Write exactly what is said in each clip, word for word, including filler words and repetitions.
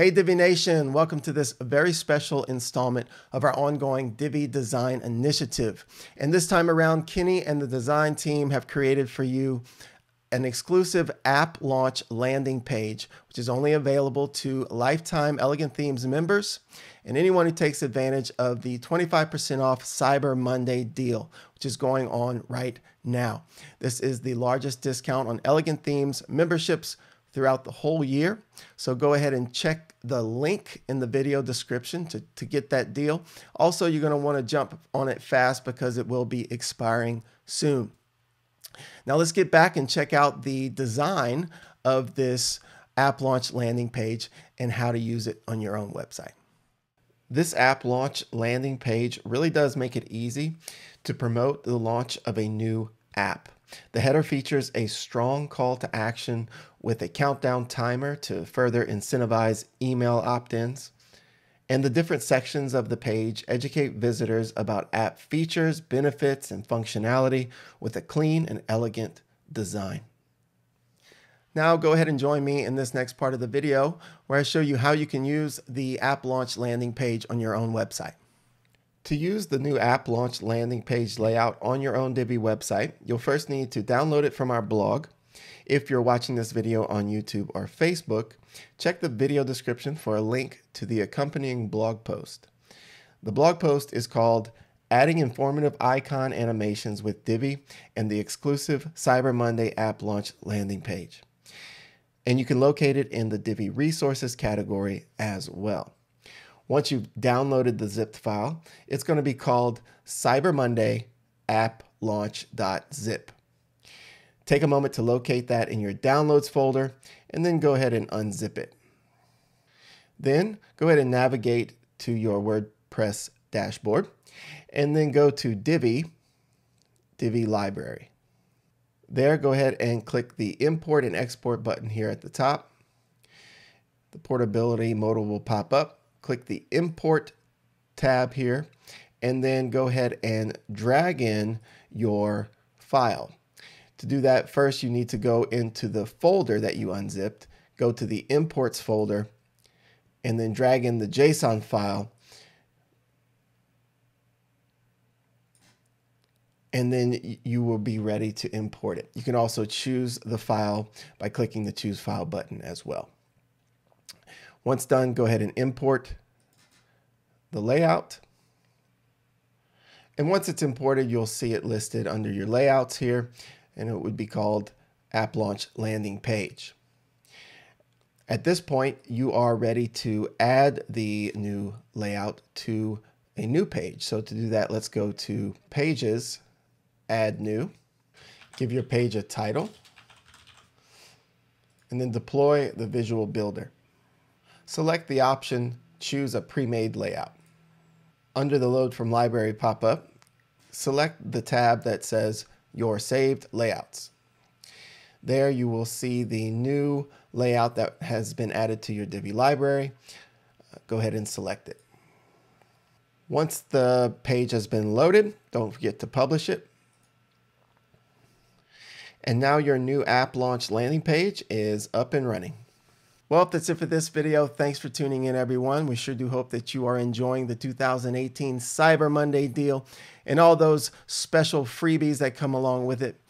Hey Divi Nation, welcome to this very special installment of our ongoing Divi Design Initiative. And this time around, Kenny and the design team have created for you an exclusive app launch landing page, which is only available to Lifetime Elegant Themes members and anyone who takes advantage of the twenty-five percent off Cyber Monday deal, which is going on right now. This is the largest discount on Elegant Themes memberships throughout the whole year. So go ahead and check the link in the video description to, to get that deal. Also, you're going to want to jump on it fast because it will be expiring soon. Now let's get back and check out the design of this app launch landing page and how to use it on your own website. This app launch landing page really does make it easy to promote the launch of a new app. The header features a strong call to action with a countdown timer to further incentivize email opt-ins. And the different sections of the page educate visitors about app features, benefits, and functionality with a clean and elegant design. Now go ahead and join me in this next part of the video where I show you how you can use the app launch landing page on your own website. To use the new app launch landing page layout on your own Divi website, you'll first need to download it from our blog. If you're watching this video on YouTube or Facebook, check the video description for a link to the accompanying blog post. The blog post is called Adding Informative Icon Animations with Divi and the exclusive Cyber Monday app launch landing page. And you can locate it in the Divi Resources category as well. Once you've downloaded the zipped file, it's going to be called Cyber Monday app launch.zip. Take a moment to locate that in your downloads folder and then go ahead and unzip it. Then go ahead and navigate to your WordPress dashboard and then go to Divi, Divi Library. There, go ahead and click the import and export button here at the top. The portability modal will pop up. Click the import tab here and then go ahead and drag in your file. To do that, first you need to go into the folder that you unzipped, go to the imports folder, and then drag in the JSON file. And then you will be ready to import it. You can also choose the file by clicking the Choose File button as well. Once done, go ahead and import the layout. And once it's imported, you'll see it listed under your layouts here, and it would be called App Launch Landing Page. At this point, you are ready to add the new layout to a new page. So to do that, let's go to Pages, Add New, give your page a title, and then deploy the Visual Builder. Select the option, Choose a Pre-Made Layout. Under the Load from Library pop-up, select the tab that says Your Saved Layouts. There you will see the new layout that has been added to your Divi library. Go ahead and select it. Once the page has been loaded, don't forget to publish it. And now your new app launch landing page is up and running. Well, that's it for this video. Thanks for tuning in, everyone. We sure do hope that you are enjoying the two thousand eighteen Cyber Monday deal and all those special freebies that come along with it.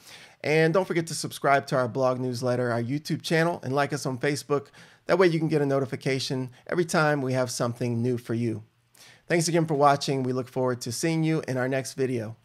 And don't forget to subscribe to our blog newsletter, our YouTube channel, and like us on Facebook. That way you can get a notification every time we have something new for you. Thanks again for watching. We look forward to seeing you in our next video.